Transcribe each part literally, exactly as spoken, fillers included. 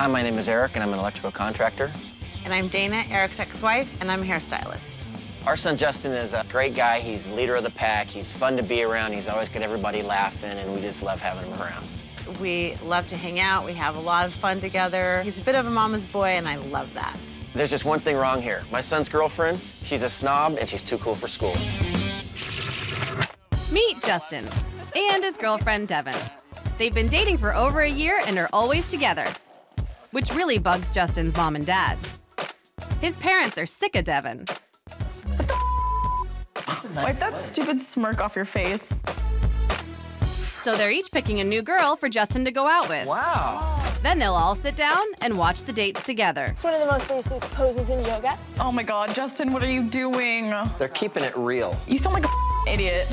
Hi, my name is Eric, and I'm an electrical contractor. And I'm Dana, Eric's ex-wife, and I'm a hairstylist. Our son Justin is a great guy. He's the leader of the pack. He's fun to be around. He's always got everybody laughing, and we just love having him around. We love to hang out. We have a lot of fun together. He's a bit of a mama's boy, and I love that. There's just one thing wrong here. My son's girlfriend, she's a snob, and she's too cool for school. Meet Justin and his girlfriend, Devon. They've been dating for over a year and are always together, which really bugs Justin's mom and dad. His parents are sick of Devon. What the Wipe that stupid smirk off your face. So they're each picking a new girl for Justin to go out with. Wow. Then they'll all sit down and watch the dates together. It's one of the most basic poses in yoga. Oh my God, Justin, what are you doing? They're keeping it real. You sound like an idiot.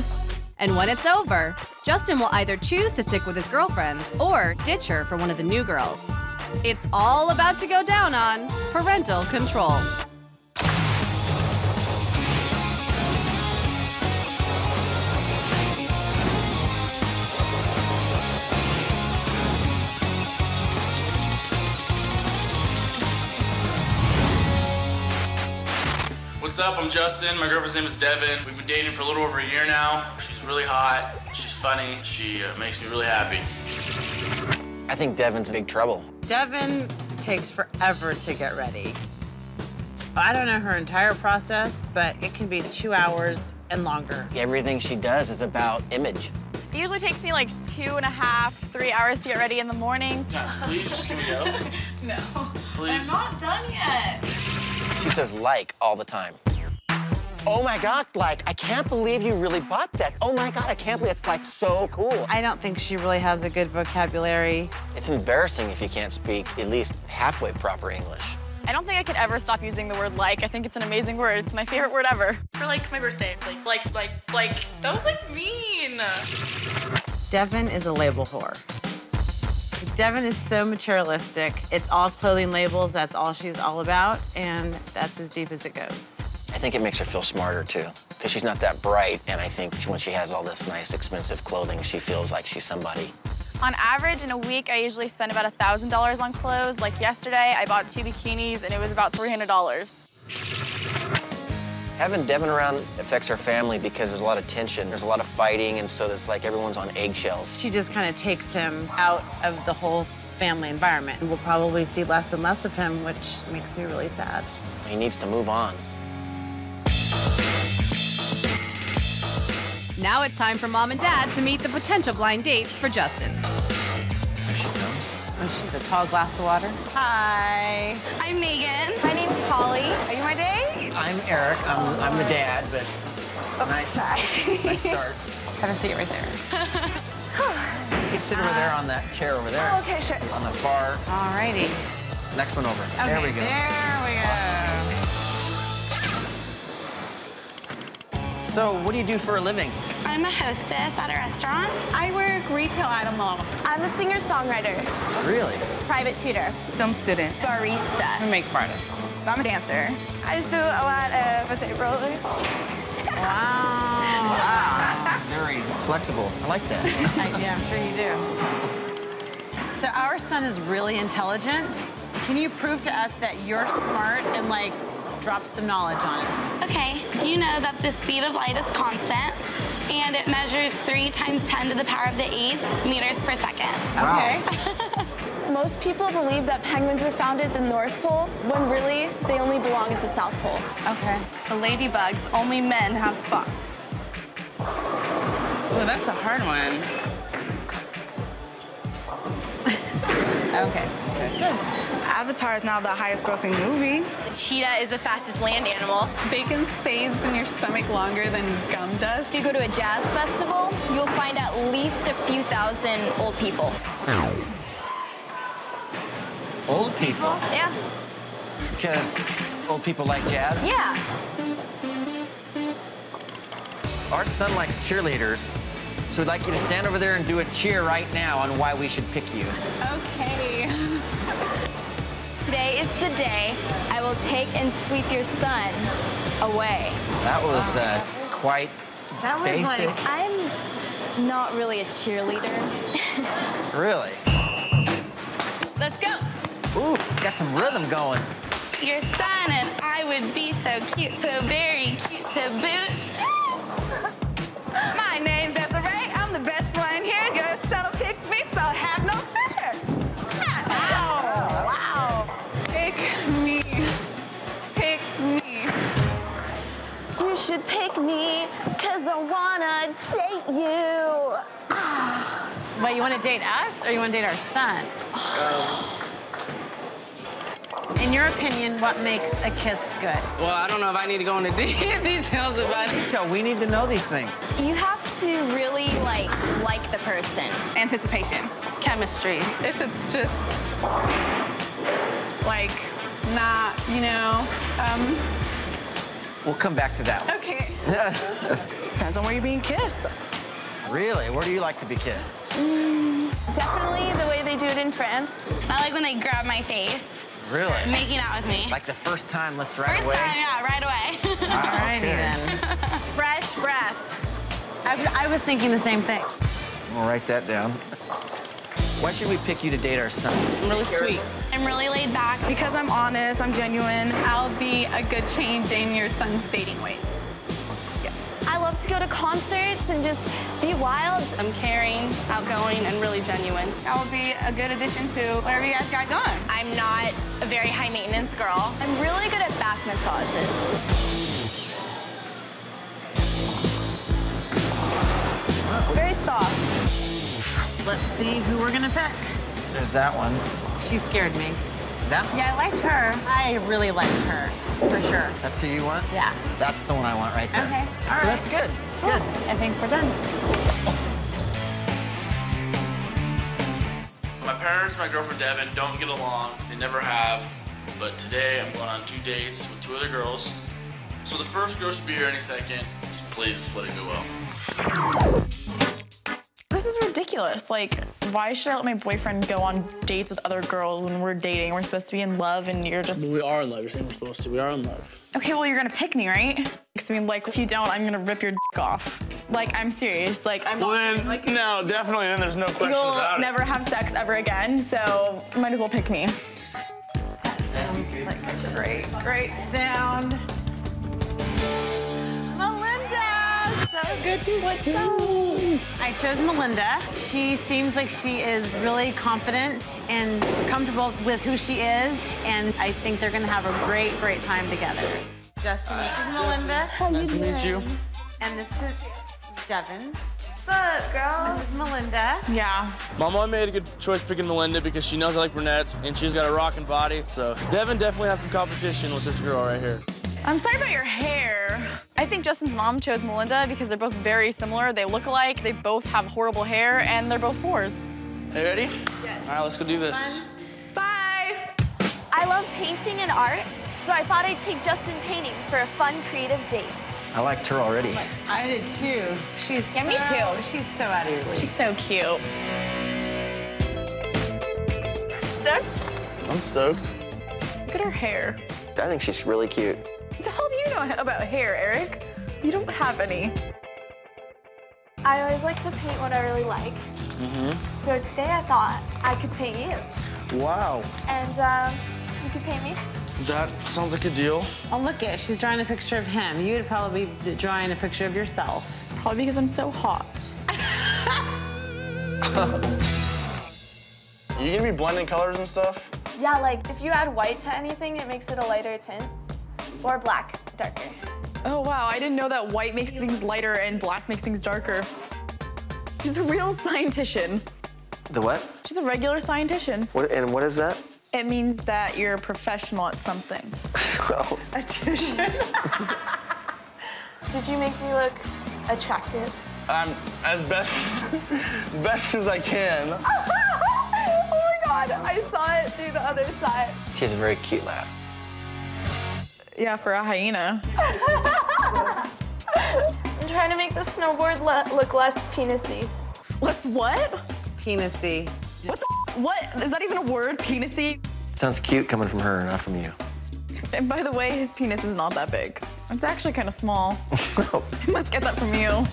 And when it's over, Justin will either choose to stick with his girlfriend or ditch her for one of the new girls. It's all about to go down on Parental Control. What's up? I'm Justin. My girlfriend's name is Devon. We've been dating for a little over a year now. She's really hot. She's funny. She uh, makes me really happy. I think Devon's in big trouble. Devon takes forever to get ready. I don't know her entire process, but it can be two hours and longer. Everything she does is about image. It usually takes me like two and a half, three hours to get ready in the morning. Now, please, can we go? No. Please. I'm not done yet. She says like all the time. Oh my God, like, I can't believe you really bought that. Oh my God, I can't believe it's like so cool. I don't think she really has a good vocabulary. It's embarrassing if you can't speak at least halfway proper English. I don't think I could ever stop using the word like. I think it's an amazing word. It's my favorite word ever. For like my birthday, like, like, like, like, that was like mean. Devon is a label whore. Devon is so materialistic. It's all clothing labels, that's all she's all about, and that's as deep as it goes. I think it makes her feel smarter, too, because she's not that bright, and I think when she has all this nice, expensive clothing, she feels like she's somebody. On average, in a week, I usually spend about a thousand dollars on clothes. Like yesterday, I bought two bikinis, and it was about three hundred dollars. Having Devon around affects her family because there's a lot of tension. There's a lot of fighting, and so it's like everyone's on eggshells. She just kind of takes him out of the whole family environment. We'll probably see less and less of him, which makes me really sad. He needs to move on. Now it's time for Mom and Dad to meet the potential blind dates for Justin. There she comes. Oh, she's a tall glass of water. Hi. I'm Megan. My name's Holly. Are you my date? I'm Eric. I'm, I'm the dad, but oh, nice, nice start. Have a seat right there. You can sit over uh, there on that chair over there. Oh, okay, sure. On the bar. All righty. Next one over. Okay, there we go. There we go. Awesome. So, what do you do for a living? I'm a hostess at a restaurant. I work retail at a mall. I'm a singer-songwriter. Really? Private tutor. Film student. Barista. I'm a makeup artist. I'm a dancer. I just do a lot of, what's it, roller? Wow. Wow. Very flexible. I like that. Yeah, I'm sure you do. So, our son is really intelligent. Can you prove to us that you're smart and, like, drop some knowledge on us? Okay, do you know that the speed of light is constant and it measures three times ten to the power of the eighth meters per second? Okay. Wow. Most people believe that penguins are found at the North Pole when really they only belong at the South Pole. Okay. The ladybugs, only men have spots. Ooh, that's a hard one. Okay. Good. Avatar is now the highest-grossing movie. The cheetah is the fastest land animal. Bacon stays in your stomach longer than gum does. If you go to a jazz festival, you'll find at least a few thousand old people. Old people? Yeah. Because old people like jazz? Yeah. Our son likes cheerleaders, so we'd like you to stand over there and do a cheer right now on why we should pick you. Okay. Today is the day I will take and sweep your son away. That was uh, quite that was basic. Like, I'm not really a cheerleader. Really? Let's go. Ooh, got some rhythm going. Your son and I would be so cute, so very cute to boot. My name's Desiree. I'm the best one here. Go so pick me, so have no fear. Wow, wow. Pick me. Pick me. You should pick me, because I want to date you. Wait, you want to date us or you want to date our son? Um. In your opinion, what makes a kiss good? Well, I don't know if I need to go into details about it. So we need to know these things. You have to really, like, like the person. Anticipation. Chemistry. If it's just, like, not, you know, um... We'll come back to that one. Okay. Depends on where you're being kissed. Really? Where do you like to be kissed? Mm, definitely the way they do it in France. I like when they grab my face. Really? Making out with me. Like the first time, let's right first away? First time, yeah, right away. All right, then. Fresh breath. I was, I was thinking the same thing. I'm gonna write that down. Why should we pick you to date our son? I'm really sweet. I'm really laid back. Because I'm honest, I'm genuine, I'll be a good change in your son's dating ways. Yeah. I love to go to concerts and just be wild. I'm caring, outgoing, and really genuine. I will be a good addition to whatever you guys got going. I'm not a very high-maintenance girl. I'm really good at back massages. Very soft. Let's see who we're gonna pick. There's that one. She scared me. That one? Yeah, I liked her. I really liked her, for sure. That's who you want? Yeah. That's the one I want right there. Okay, all right. So that's good. Cool. Good. I think we're done. My parents and my girlfriend Devon don't get along. They never have. But today I'm going on two dates with two other girls. So the first girl should be here any second. Just please let it go well. This is ridiculous. Like, why should I let my boyfriend go on dates with other girls when we're dating? We're supposed to be in love and you're just... But we are in love. You're saying we're supposed to. We are in love. Okay, well, you're gonna pick me, right? I mean, like, if you don't, I'm gonna rip your dick off. Like, I'm serious. Like, I'm not... Well, then, like, no, definitely, then there's no question about it. You'll never have sex ever again, so might as well pick me. That sounds like a great, great sound. Melinda! So good to see you. I chose Melinda. She seems like she is really confident and comfortable with who she is, and I think they're gonna have a great, great time together. Justin, this is Melinda. How nice you to meet you. And this is Devon. What's up, girl? This is Melinda. Yeah. My mom made a good choice picking Melinda because she knows I like brunettes and she's got a rockin' body. So Devon definitely has some competition with this girl right here. I'm sorry about your hair. I think Justin's mom chose Melinda because they're both very similar. They look alike. They both have horrible hair, and they're both whores. Are you ready? Yes. All right, let's go do this. Fun. Bye. I love painting and art. So I thought I'd take Justin painting for a fun, creative date. I liked her already. I did too. She's yeah, so, me too. She's so out of your league. She's so cute. Stoked? I'm stoked. Look at her hair. I think she's really cute. What the hell do you know about hair, Eric? You don't have any. I always like to paint what I really like. Mm-hmm. So today I thought I could paint you. Wow. And um, you could paint me. That sounds like a deal. Oh, look it. She's drawing a picture of him. You would probably be drawing a picture of yourself. Probably because I'm so hot. Are you gonna be blending colors and stuff? Yeah, like, if you add white to anything, it makes it a lighter tint. Or black, darker. Oh, wow. I didn't know that white makes things lighter and black makes things darker. She's a real scientician. The what? She's a regular scientician. What, and what is that? It means that you're a professional at something. Well. A tuition. Did you make me look attractive? I'm as best as best as I can. Oh my god, I saw it through the other side. She has a very cute laugh. Yeah, for a hyena. I'm trying to make the snowboard le look less penisy. Less what? Penisy. What the? What? Is that even a word, penisy? Sounds cute coming from her, not from you. And by the way, his penis is not that big. It's actually kind of small. No. You must get that from you.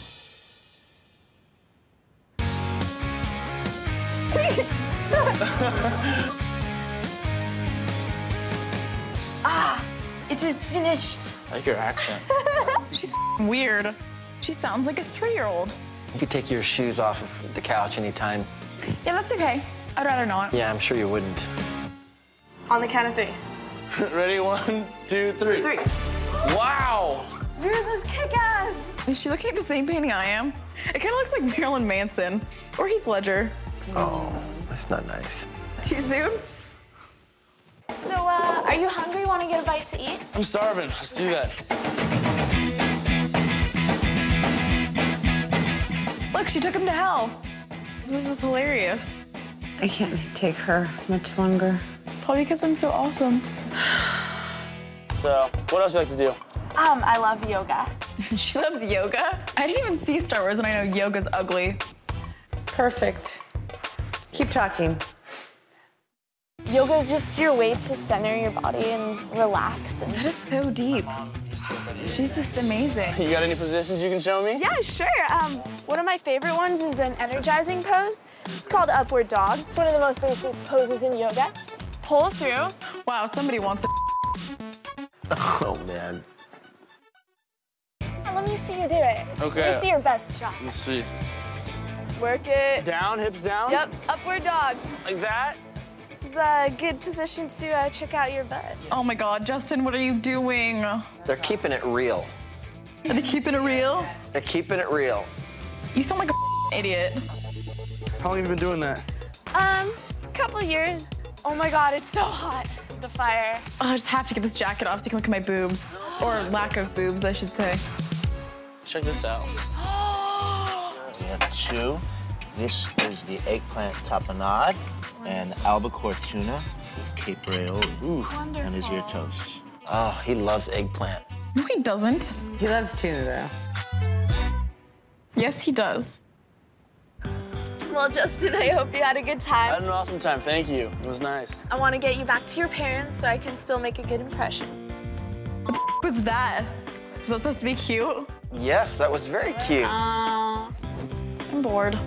It is finished. I like your accent. She's f-ing weird. She sounds like a three-year-old. You could take your shoes off of the couch anytime. Yeah, that's okay. I'd rather not. Yeah, I'm sure you wouldn't. On the count of three. Ready? One, two, three. Three. Wow. Yours is kick-ass. Is she looking at the same painting I am? It kind of looks like Marilyn Manson or Heath Ledger. Oh, that's not nice. Too soon? So, uh, are you hungry? Want to get a bite to eat? I'm starving. Let's do that. Look, she took him to hell. This is hilarious. I can't take her much longer. Probably because I'm so awesome. So, what else do you like to do? Um, I love yoga. She loves yoga? I didn't even see Star Wars, and I know yoga's ugly. Perfect. Keep talking. Yoga is just your way to center your body and relax. And that is so deep. She's just amazing. You got any positions you can show me? Yeah, sure. Um, one of my favorite ones is an energizing pose. It's called upward dog. It's one of the most basic poses in yoga. Pull through. Wow, somebody wants to. Oh, man. Let me see you do it. Okay. Let me see your best shot. Let's see. Work it. Down, hips down? Yep, upward dog. Like that? This is a good position to uh, check out your butt. Oh my God, Justin, what are you doing? They're keeping it real. Are they keeping it real? They're keeping it real. You sound like an idiot. How long have you been doing that? Um, a couple years. Oh my God, it's so hot, the fire. Oh, I just have to get this jacket off so you can look at my boobs. Or lack of boobs, I should say. Check this out. We have two. This is the eggplant tapenade and albacore tuna with cape ravioli. Ooh, wonderful. And his ear toast. Oh, he loves eggplant. No, he doesn't. He loves tuna, though. Yes, he does. Well, Justin, I hope you had a good time. I had an awesome time. Thank you. It was nice. I want to get you back to your parents so I can still make a good impression. What the f was that? Was that supposed to be cute? Yes, that was very cute. Uh, I'm bored.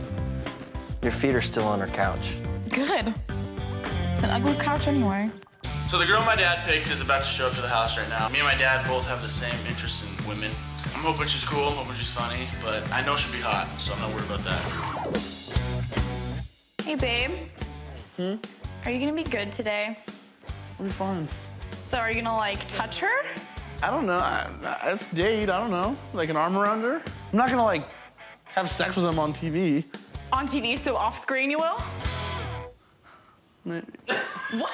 Your feet are still on her couch. Good. It's an ugly couch anyway. So the girl my dad picked is about to show up to the house right now. Me and my dad both have the same interest in women. I'm hoping she's cool, I'm hoping she's funny, but I know she'll be hot, so I'm not worried about that. Hey, babe. Hmm? Are you gonna be good today? I'll be fine. So are you gonna, like, touch her? I don't know. I, I, it's a date. I don't know. Like an arm around her. I'm not gonna like have sex with him on T V. On T V, so off screen you will? Maybe. What?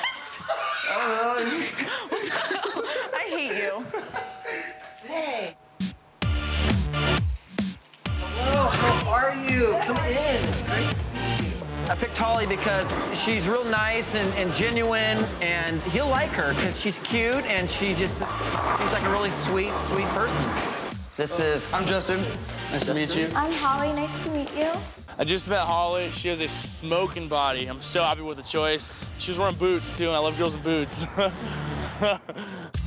I don't know. I hate you. Hey. Hello. How are you? Come in. It's great to see you. I picked Holly because she's real nice and, and genuine, and he'll like her because she's cute and she just seems like a really sweet, sweet person. This is... I'm Justin. Nice Justin. to meet you. I'm Holly. Nice to meet you. I just met Holly. She has a smoking body. I'm so happy with the choice. She was wearing boots, too, and I love girls in boots.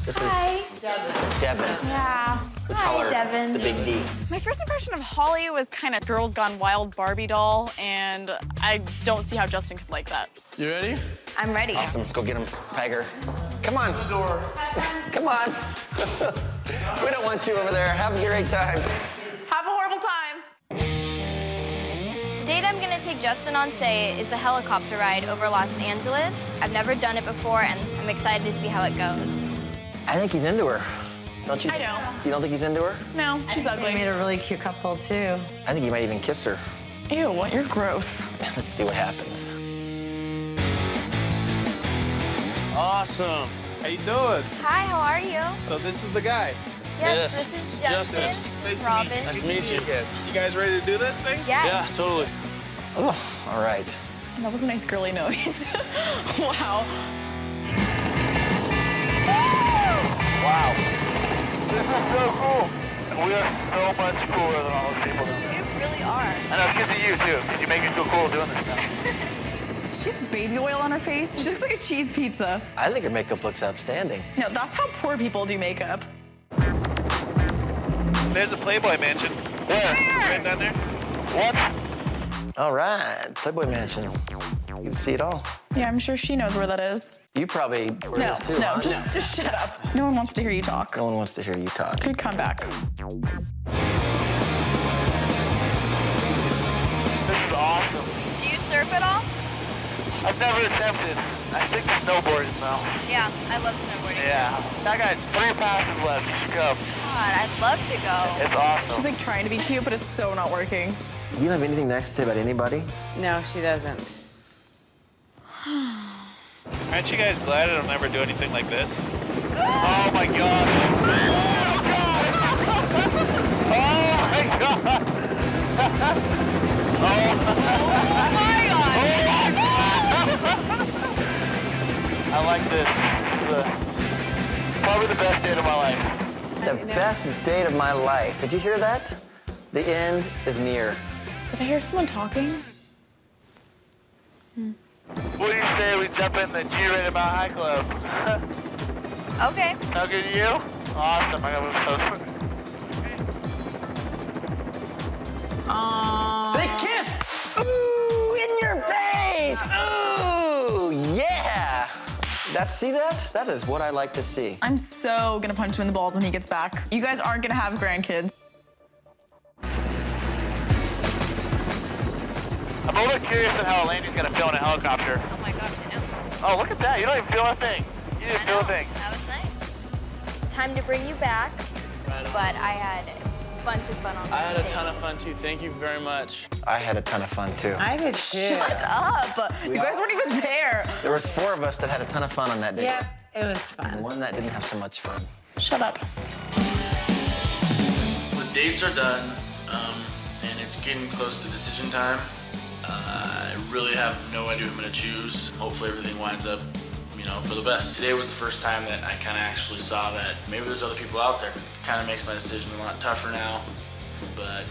This Hi. is Devon. Devon. Yeah. The Hi, color, Devon. The big D. My first impression of Holly was kind of Girls Gone Wild Barbie doll, and I don't see how Justin could like that. You ready? I'm ready. Awesome. Go get him, Tiger. Come on. The door. Come on. We don't want you over there. Have a great time. Have a horrible time. The date I'm going to take Justin on today is a helicopter ride over Los Angeles. I've never done it before, and I'm excited to see how it goes. I think he's into her. Don't you? I don't. You don't think he's into her? No, she's ugly. They made a really cute couple, too. I think he might even kiss her. Ew, what? You're gross. Let's see what happens. Awesome. How you doing? Hi, how are you? So this is the guy. Yes, yes. This is Justin. Justin. This is Robin. Nice to meet you. You guys ready to do this thing? Yeah. Yeah, totally. Oh, all right. That was a nice girly noise. Wow. Wow. This is so cool. We are so much cooler than all those people down there. You really are. And I was good to you, too, because you make me feel cool doing this stuff. Does she have baby oil on her face? She looks like a cheese pizza. I think her makeup looks outstanding. No, that's how poor people do makeup. There's a Playboy mansion. Where? Where? Right down there. What? All right, Playboy Mansion. You can see it all. Yeah, I'm sure she knows where that is. You probably were no, this too, No, huh? just, no, just shut up. No one wants to hear you talk. No one wants to hear you talk. Good comeback. This is awesome. Do you surf at all? I've never attempted. I think snowboarding now. Yeah, I love snowboarding. Yeah. I got three passes left. You should go. God, I'd love to go. It's awesome. She's like trying to be cute, but it's so not working. You don't have anything nice to say about anybody? No, she doesn't. Aren't you guys glad I don't ever do anything like this? Oh my God. Oh God. Oh my God. Oh my God. I like this. It's uh, probably the best date of my life. The best date of my life. Did you hear that? The end is near. Did I hear someone talking? Hmm. What do you say we jump in the G-rated Mile High Club? Okay. How good are you? Awesome. I got one close. Um. They kiss! Ooh, in your face! Ooh, yeah! That, see that? That is what I like to see. I'm so gonna punch him in the balls when he gets back. You guys aren't gonna have grandkids. I'm a little curious on how Elaine's gonna feel in a helicopter. Oh my gosh, I know. Oh, look at that. You don't even feel a thing. You didn't feel a thing. That was nice. Time to bring you back, right but I had a bunch of fun on I had a day. ton of fun, too. Thank you very much. I had a ton of fun, too. I did, too. Shut up. We you guys weren't even there. There was four of us that had a ton of fun on that day. Yeah, it was fun. And one that didn't have so much fun. Shut up. The dates are done, um, and it's getting close to decision time. Uh, I really have no idea who I'm going to choose. Hopefully everything winds up, you know, for the best. Today was the first time that I kind of actually saw that maybe there's other people out there. Kind of makes my decision a lot tougher now, but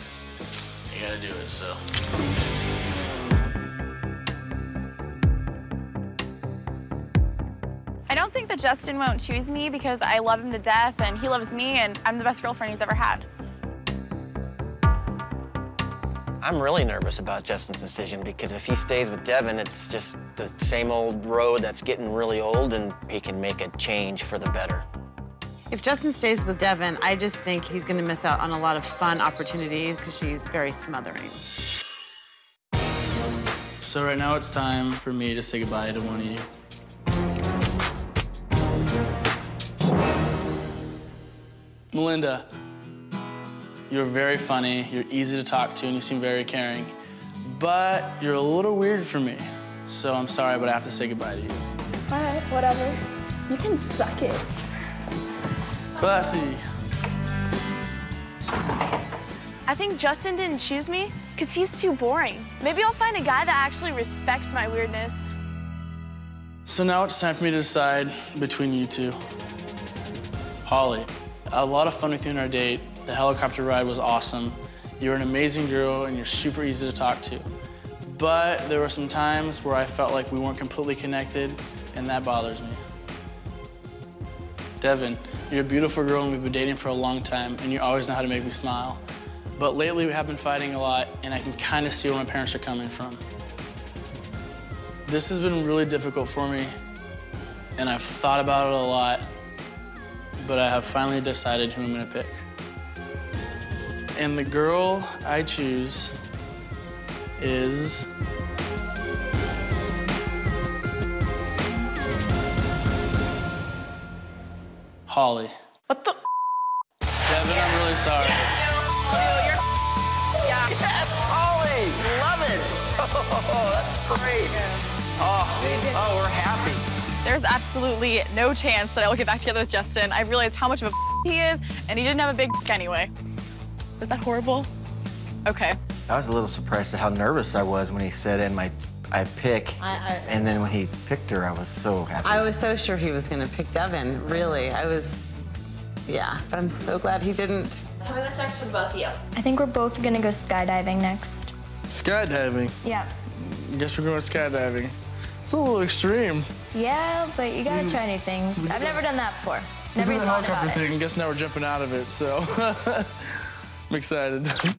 you got to do it, so. I don't think that Justin won't choose me because I love him to death and he loves me and I'm the best girlfriend he's ever had. I'm really nervous about Justin's decision because if he stays with Devon, it's just the same old road that's getting really old and he can make a change for the better. If Justin stays with Devon, I just think he's gonna miss out on a lot of fun opportunities because she's very smothering. So right now it's time for me to say goodbye to one of you. Melinda. You're very funny, you're easy to talk to, and you seem very caring. But you're a little weird for me. So I'm sorry, but I have to say goodbye to you. All right, whatever. You can suck it. Bussy. I think Justin didn't choose me because he's too boring. Maybe I'll find a guy that actually respects my weirdness. So now it's time for me to decide between you two. Holly, I had a lot of fun with you on our date. The helicopter ride was awesome. You're an amazing girl and you're super easy to talk to. But there were some times where I felt like we weren't completely connected and that bothers me. Devon, you're a beautiful girl and we've been dating for a long time and you always know how to make me smile. But lately we have been fighting a lot and I can kind of see where my parents are coming from. This has been really difficult for me and I've thought about it a lot, but I have finally decided who I'm gonna pick. And the girl I choose is... Holly. What the Devon, yes. I'm really sorry. Yes. Oh, you're yeah. Yes, Holly! Love it! Oh, that's great. Yeah. Oh, oh, we're happy. There's absolutely no chance that I will get back together with Justin. I realized how much of a he is, and he didn't have a big anyway. Is that horrible? Okay. I was a little surprised at how nervous I was when he said, and my, I pick. I, I, and then when he picked her, I was so happy. I was so sure he was gonna pick Devon, really. I was, yeah, but I'm so glad he didn't. Tell me what's next for both of you. I think we're both gonna go skydiving next. Skydiving? Yeah. I guess we're going skydiving. It's a little extreme. Yeah, but you gotta mm. try new things. I've never done that before. Never even thought about it. I guess now we're jumping out of it, so. I'm excited.